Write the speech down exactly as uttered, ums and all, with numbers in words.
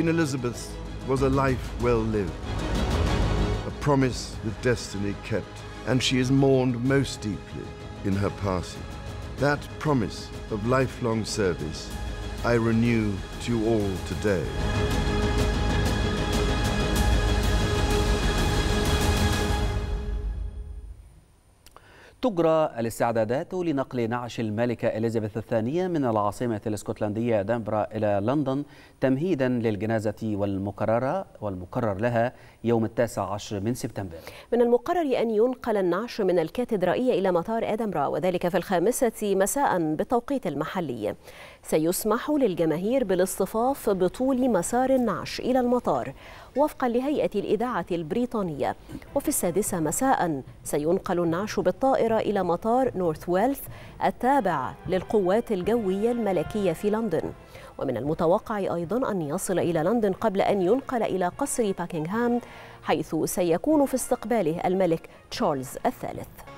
Queen Elizabeth was a life well lived, a promise with destiny kept, and she is mourned most deeply in her passing. That promise of lifelong service I renew to you all today. تجرى الاستعدادات لنقل نعش الملكة إليزابيث الثانية من العاصمة الاسكتلندية دنفر إلى لندن تمهيدا للجنازة والمقررة والمقرر لها يوم التاسع عشر من سبتمبر. من المقرر أن ينقل النعش من الكاتدرائية إلى مطار إدنبرا وذلك في الخامسة مساء بالتوقيت المحلي. سيسمح للجماهير بالاصطفاف بطول مسار النعش إلى المطار وفقا لهيئة الإذاعة البريطانية، وفي السادسة مساء سينقل النعش بالطائرة إلى مطار نورث ويلد التابع للقوات الجوية الملكية في لندن. ومن المتوقع أيضا أن يصل إلى لندن قبل أن ينقل إلى قصر باكنغهام حيث سيكون في استقباله الملك تشارلز الثالث.